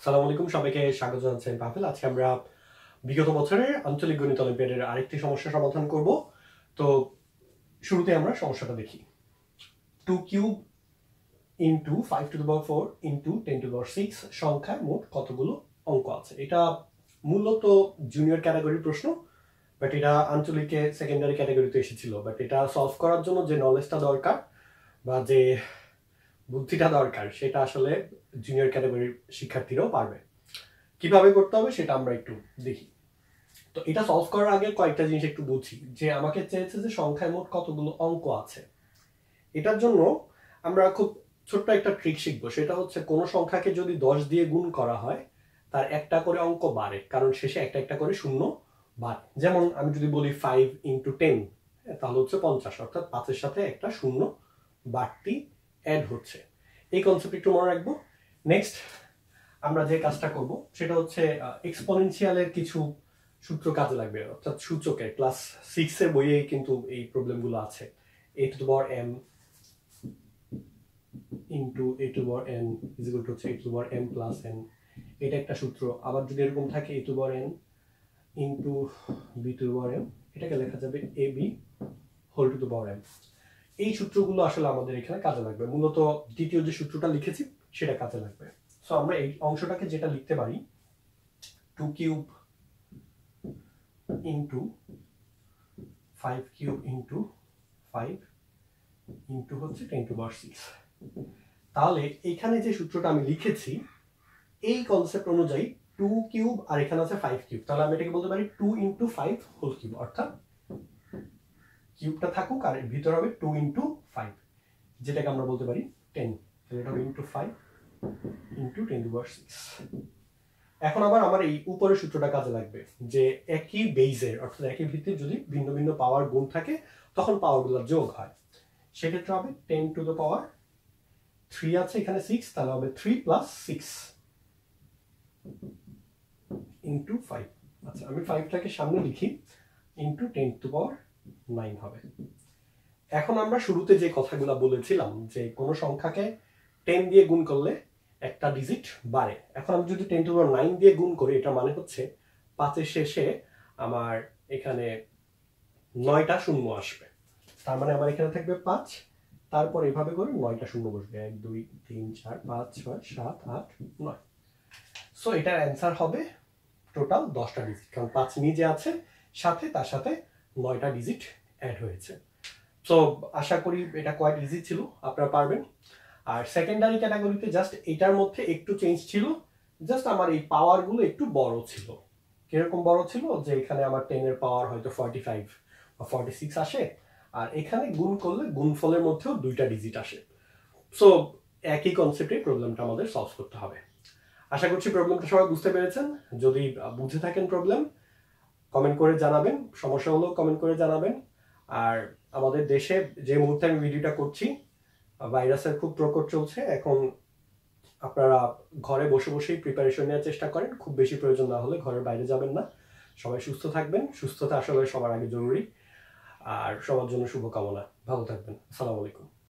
আসসালামু আলাইকুম সবাইকে স্বাগত জানাচ্ছি পাফেল। আজকে আমরা বিগত বছরের আঞ্চলিক গণিত অলিম্পিয়াডের আরেকটি সমস্যা সমাধান করব। তো শুরুতে আমরা সমস্যাটা দেখি। 2³ ইনটু 5⁴ ইনটু 10⁶ সংখ্যায় মোট কতগুলো অঙ্ক আছে। এটা মূলত জুনিয়র ক্যাটাগরির প্রশ্ন, বাট এটা আঞ্চলিকে সেকেন্ডারি ক্যাটাগরিতে এসেছিল। বাট এটা সলভ করার জন্য যে নলেজটা দরকার বা যে বুদ্ধিটা দরকার সেটা আসলে জুনিয়র ক্যাটাগরির শিক্ষার্থীরাও পারবে। কিভাবে করতে হবে সেটা আমরা একটু দেখি। তো এটা সলভ করার আগে কয়েকটা জিনিস একটু বুঝি। যে আমাকে চেয়েছে যে সংখ্যায় মোট কতগুলো অঙ্ক আছে, এটার জন্য আমরা খুব ছোট্ট একটা ট্রিক শিখবো। সেটা হচ্ছে কোনো সংখ্যাকে যদি 10 দিয়ে গুণ করা হয় তার একটা করে অঙ্ক বাড়ে, কারণ শেষে একটা একটা করে শূন্য বাড়ে। যেমন আমি যদি বলি 5×10 তাহলে হচ্ছে 50, অর্থাৎ 5-এর সাথে একটা শূন্য বাড়তি অ্যাড হচ্ছে। এই কনসেপ্ট একটু মনে রাখবো। নেক্সট আমরা যে কাজটা করব সেটা হচ্ছে এক্সপোনেনশিয়ালের কিছু সূত্র কাজে লাগবে, অর্থাৎ সূচকে। ক্লাস 6 এর বইয়ে কিন্তু এই প্রবলেমগুলো আছে। a^m × a^n = a^m + n, এটা একটা সূত্র। আবার যদি এরকম থাকে a^n × b^m, এটাকে লেখা যাবে ab^m। এই সূত্রগুলো আসলে আমাদের এখানে কাজে লাগবে। মূলত দ্বিতীয় যে সূত্রটা লিখেছি সেটা কাজে লাগবে। সো আমরা এই অংশটাকে যেটা লিখতে পারি 2³ × 5³ × 5 × 10⁶। তাহলে এখানে যে সূত্রটা আমি লিখেছি এই কনসেপ্ট অনুযায়ী 2³ আর এখানে আছে 5³ তাহলে আমি এটাকে বলতে পারি 2 × 5⁴, অর্থাৎ কিউবটা থাকুক আর এর ভিতর হবে 2 × 5, যেটাকে আমরা বলতে পারি 10। তাহলে এটা হবে × 5 × 10⁶। এখন আবার আমার এই উপরের সূত্রটা কাজে লাগবে, যে একই বেইজের অর্থাৎ একই ভিত্তির যদি ভিন্ন ভিন্ন পাওয়ার গুণ থাকে তখন পাওয়ারগুলো যোগ হয়। সেক্ষেত্রে হবে 10³ আছে এখানে 6, তাহলে হবে 3 + 6 × 5। আচ্ছা আমি 5টাকে সামনে লিখি, × 10⁹ হবে। এখন আমরা শুরুতে যে কথাগুলো বলেছিলাম যে কোন সংখ্যাকে 10 দিয়ে গুণ করলে একটা ডিজিট বাড়ে। এখন আমি যদি 10⁹ দিয়ে গুণ করি, এটা মানে হচ্ছে 5-এর শেষে আমার এখানে 9টা শূন্য আসবে। তার মানে আমার এখানে থাকবে 5, তারপর এভাবে করে 9টা শূন্য বসবে। 1 2 3 4 5 6 7 8 9। সো এটার অ্যান্সার হবে টোটাল 10টা ডিজিট, কারণ 5 নিজে আছে, সাথে তার সাথে 9টা ডিজিট অ্যাড হয়েছে। সো আশা করি এটা কোয়াইট ইজি ছিল, আপনারা পারবেন। আর সেকেন্ডারি ক্যাটাগরিতে জাস্ট এটার মধ্যে একটু চেঞ্জ ছিল, জাস্ট আমার এই পাওয়ারগুলো একটু বড় ছিল। কিরকম বড় ছিল, যে এখানে আমার 10-এর পাওয়ার হয়তো 45 বা 46 আসে, আর এখানে গুণ করলে গুণফলের মধ্যেও 2টা ডিজিট আসে। সো একই কনসেপ্টে প্রবলেমটা আমাদের সলভ করতে হবে। আশা করছি প্রবলেমটা সবাই বুঝতে পেরেছেন। যদি বুঝে থাকেন প্রবলেম, কমেন্ট করে জানাবেন। সমস্যা হলেও কমেন্ট করে জানাবেন। আর আমাদের দেশে যে মুহূর্তে আমি ভিডিওটা করছি ভাইরাসের খুব প্রকট চলছে। এখন আপনারা ঘরে বসে বসেই প্রিপারেশন নেওয়ার চেষ্টা করেন। খুব বেশি প্রয়োজন না হলে ঘরের বাইরে যাবেন না। সবাই সুস্থ থাকবেন, সুস্থতা আসলে সবার আগে জরুরি। আর সবার জন্য শুভকামনা, ভালো থাকবেন। আসসালামু আলাইকুম।